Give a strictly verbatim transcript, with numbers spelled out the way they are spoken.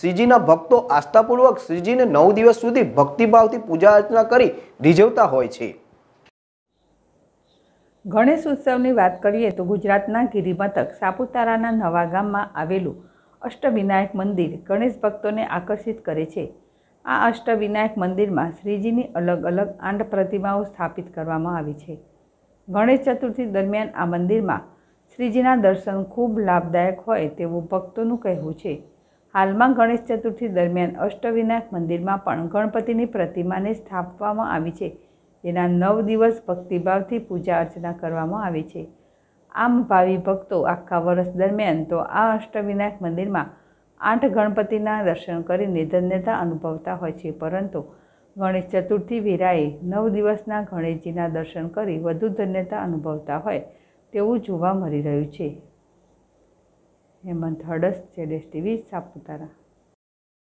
श्रीजी ना भक्तो आस्थापूर्वक श्रीजी ने नौ दिवस सुधी भक्तिभावथी पूजा अर्चना करी रिझवता होय छे। गणेश उत्सवनी वात करीए तो गुजरातना गिरिमथक सापुताराना नवागाममां आवेलुं अष्टविनायक मंदिर गणेश भक्तोने आकर्षित करे छे। आ अष्टविनायक मंदिर में श्रीजीनी अलग अलग आठ प्रतिमाओं स्थापित करवामां आवी छे। गणेश चतुर्थी दरमियान आ मंदिर में श्रीजीना दर्शन खूब लाभदायक होय तेवुं भक्तोनुं कहेवुं छे। हाल में गणेश चतुर्थी दरमियान अष्टविनायक मंदिर में पण गणपतिनी प्रतिमा ने स्थापवामां आवी छे। जेना नौ दिवस भक्तिभावथी पूजा अर्चना करवामां आवे छे। आम भावी भक्तों आखा वर्ष दरमियान तो आ अष्टविनायक मंदिर में आठ गणपतिना दर्शन करीने धन्यता अनुभवता होय छे, परंतु गणेश चतुर्थी वेळाए नौ दिवसना गणेशजीना दर्शन करी वधु धन्यता अनुभवता होय तेवुं जोवा मळी रह्युं छे। हेमंत हडस, जेडेश टीवी, सापुतारा।